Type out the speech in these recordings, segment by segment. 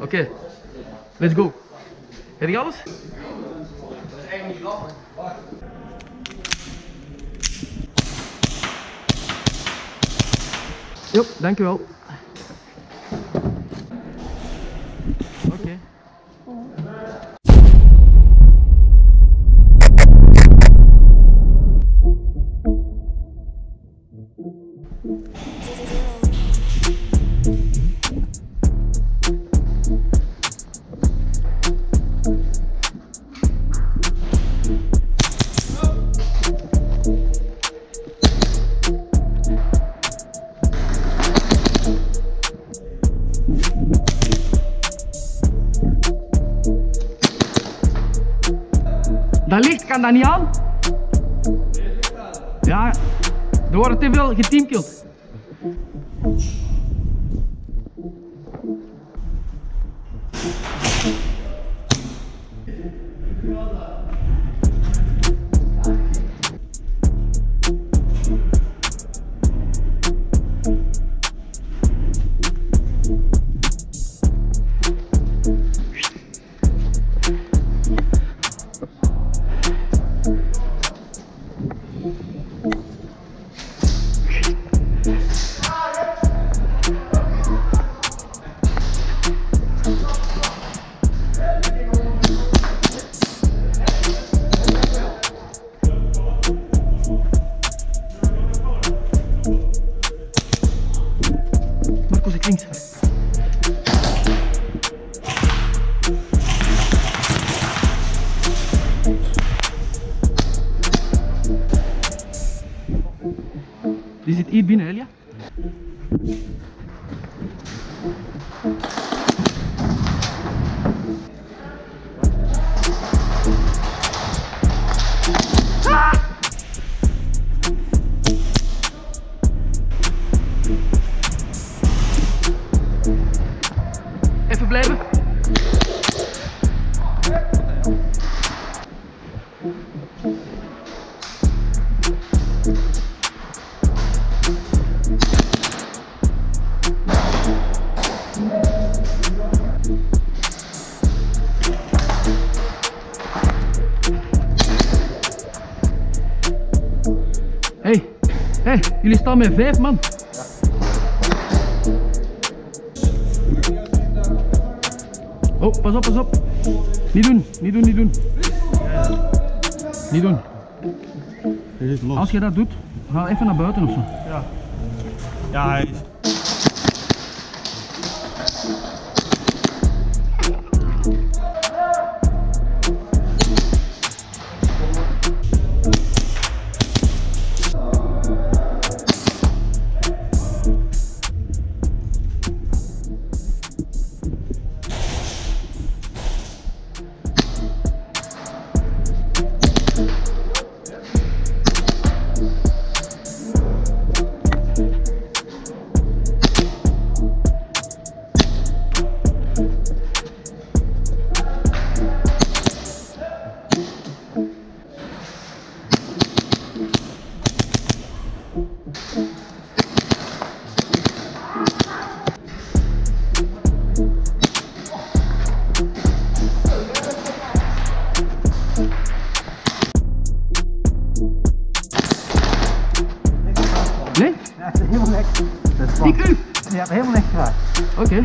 Oké, let's go. Heb je alles? Eigenlijk niet lachen. Jop, dankjewel. Oké. Dat licht, kan dat niet aan? Ja, er worden te veel geteamkilled. Die zit hier binnen, Elia. Even blijven. Hé, jullie staan met 5 man. Ja. Oh, pas op, pas op. Niet doen, niet doen, niet doen. Ja. Niet doen. Los. Als je dat doet, ga even naar buiten ofzo. Ja. Ja, hij is... Nee? Ja, het is helemaal niks. Ik u? Je hebt helemaal niks geraakt. Oké.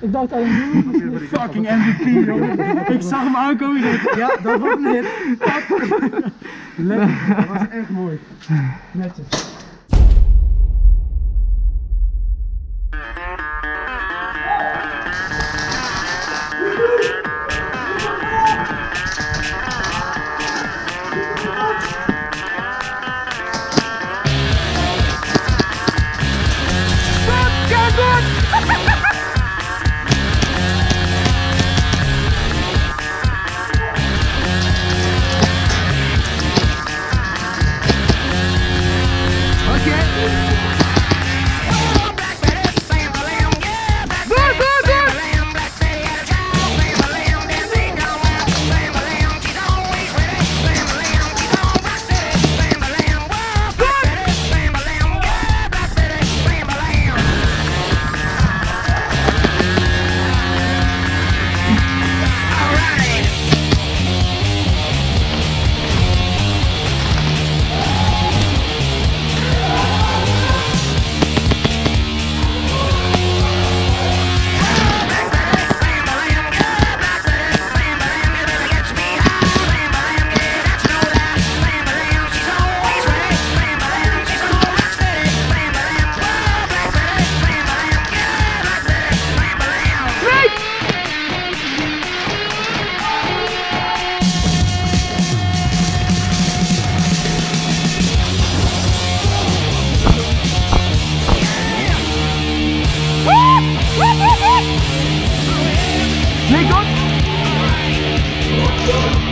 Ik dacht dat een fucking MVP, jongen. Ik zag hem aankomen. Ja, dat wordt een hit. Lekker, dat was echt mooi. Netjes. Make up!